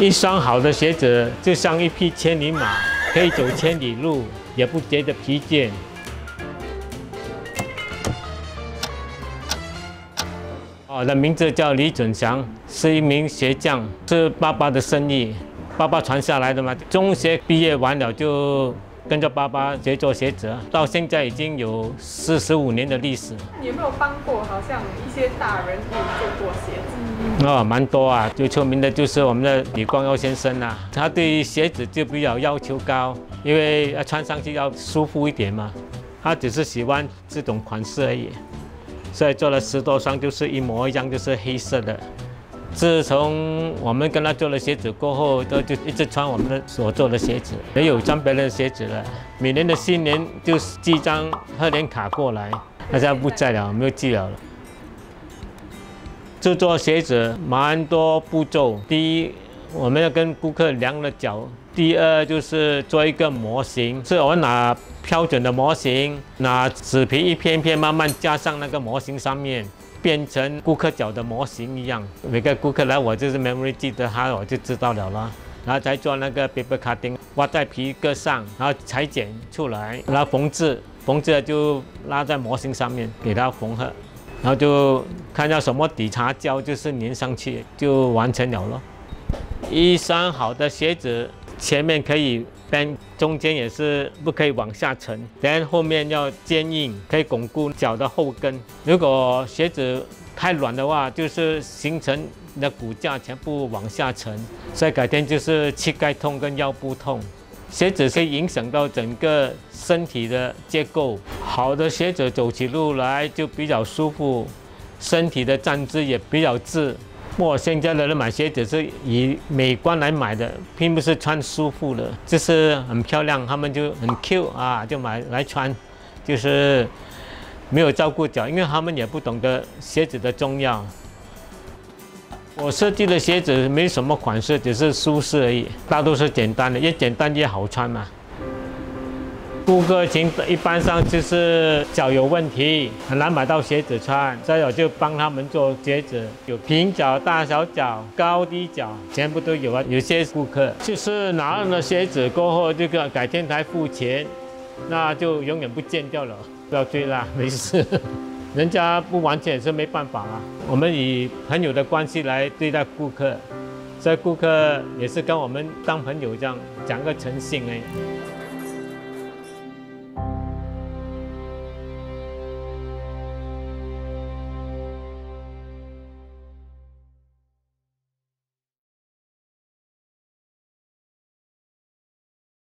一双好的鞋子就像一匹千里马，可以走千里路，也不觉得疲倦。我的名字叫李准祥，是一名鞋匠，是爸爸的生意，爸爸传下来的嘛。中学毕业完了就跟着爸爸学做鞋子，到现在已经有45年的历史。你有没有帮过好像一些大人物做过鞋子？哦，蛮多啊，最出名的就是我们的李光耀先生啊，他对鞋子就比较要求高，因为穿上去要舒服一点嘛。他只是喜欢这种款式而已。 所以做了10多双，就是一模一样，就是黑色的。自从我们跟他做了鞋子过后，他就一直穿我们的所做的鞋子，没有穿别人的鞋子了。每年的新年就寄张贺年卡过来，他现在不在了，没有寄了。制作鞋子蛮多步骤，第一，我们要跟顾客量了脚；第二，就是做一个模型，是我们拿 标准的模型，拿纸皮一片一片慢慢加上那个模型上面，变成顾客脚的模型一样。每个顾客来，我就是 memory 记得他，我就知道了啦。然后再做那个 paper cutting， 挖在皮革上，然后裁剪出来，然后缝制，缝制了就拉在模型上面给它缝合，然后就看到什么底擦胶就是粘上去就完成了咯。一双好的鞋子，前面可以 边中间也是不可以往下沉，然后后面要坚硬，可以巩固脚的后跟。如果鞋子太软的话，就是形成你的骨架全部往下沉，所以改天就是膝盖痛跟腰部痛。鞋子可以影响到整个身体的结构，好的鞋子走起路来就比较舒服，身体的站姿也比较直。 我现在的人买鞋子是以美观来买的，并不是穿舒服的，就是很漂亮，他们就很 Q 啊，就买来穿，就是没有照顾脚，因为他们也不懂得鞋子的重要。我设计的鞋子没什么款式，只是舒适而已，大多是简单的，越简单越好穿嘛。顾客群一般上就是脚有问题，很难买到鞋子穿，所以我就帮他们做鞋子，有平脚、大小脚、高低脚，全部都有啊。有些顾客就是拿了鞋子过后，这个改天才付钱，那就永远不见掉了。不要追啦，没事，人家不完全也是没办法啊。我们以朋友的关系来对待顾客，所以顾客也是跟我们当朋友这样讲个诚信哎。